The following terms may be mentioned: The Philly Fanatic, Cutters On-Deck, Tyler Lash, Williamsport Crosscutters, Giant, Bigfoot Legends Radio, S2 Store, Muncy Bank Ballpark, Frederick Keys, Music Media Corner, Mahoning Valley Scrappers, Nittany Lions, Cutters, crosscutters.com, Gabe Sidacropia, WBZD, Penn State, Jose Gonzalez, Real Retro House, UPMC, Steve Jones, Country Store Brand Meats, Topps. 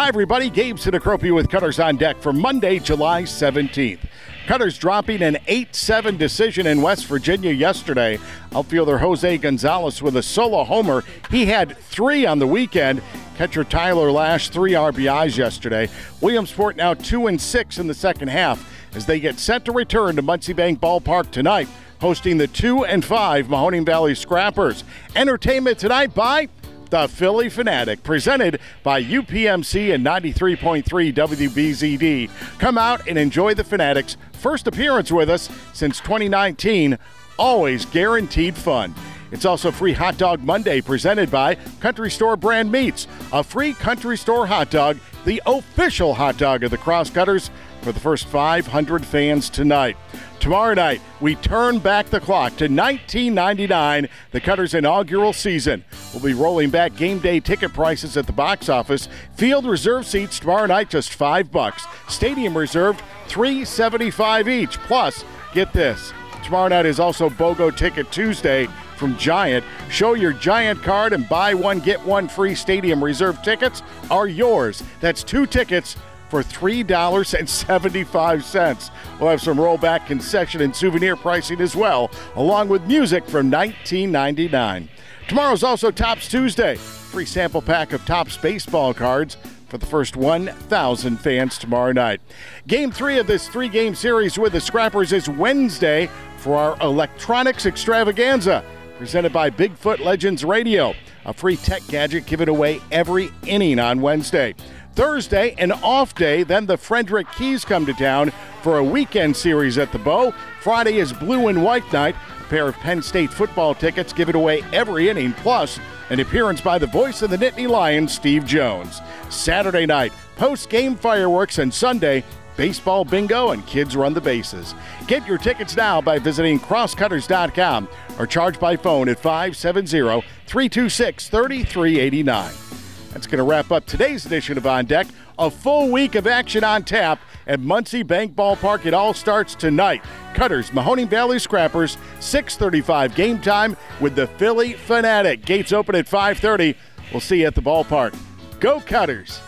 Hi, everybody. Gabe Sidacropia with Cutters on Deck for Monday, July 17th. Cutters dropping an 8-7 decision in West Virginia yesterday. Outfielder Jose Gonzalez with a solo homer. He had 3 on the weekend. Catcher Tyler Lash, 3 RBIs yesterday. Williamsport now 2-6 in the second half as they get set to return to Muncy Bank Ballpark tonight, hosting the 2-5 Mahoning Valley Scrappers. Entertainment tonight by The Philly Fanatic, presented by UPMC and 93.3 WBZD. Come out and enjoy the Fanatic's first appearance with us since 2019. Always guaranteed fun. It's also Free Hot Dog Monday, presented by Country Store Brand Meats. A free Country Store hot dog, the official hot dog of the Crosscutters, for the first 500 fans tonight. Tomorrow night, we turn back the clock to 1999, the Cutters' inaugural season. We'll be rolling back game day ticket prices at the box office. Field reserve seats tomorrow night, just $5. Stadium reserved, $3.75 each. Plus, get this, tomorrow night is also BOGO Ticket Tuesday from Giant. Show your Giant card and buy one, get one free. Stadium reserve tickets are yours. That's 2 tickets for $3.75. We'll have some rollback concession and souvenir pricing as well, along with music from 1999. Tomorrow's also Topps Tuesday. Free sample pack of Topps baseball cards for the first 1,000 fans tomorrow night. Game 3 of this 3-game series with the Scrappers is Wednesday for our electronics extravaganza, presented by Bigfoot Legends Radio. A free tech gadget given away every inning on Wednesday. Thursday, an off day, then the Frederick Keys come to town for a weekend series at the Bow. Friday is Blue and White Night. A pair of Penn State football tickets given away every inning, plus an appearance by the voice of the Nittany Lions, Steve Jones. Saturday night, post-game fireworks, and Sunday, baseball bingo and kids run the bases. Get your tickets now by visiting crosscutters.com or charge by phone at 570-326-3389. That's going to wrap up today's edition of On Deck. A full week of action on tap at Muncy Bank Ballpark. It all starts tonight. Cutters, Mahoning Valley Scrappers, 6:35 game time with the Philly Fanatic. Gates open at 5:30. We'll see you at the ballpark. Go Cutters!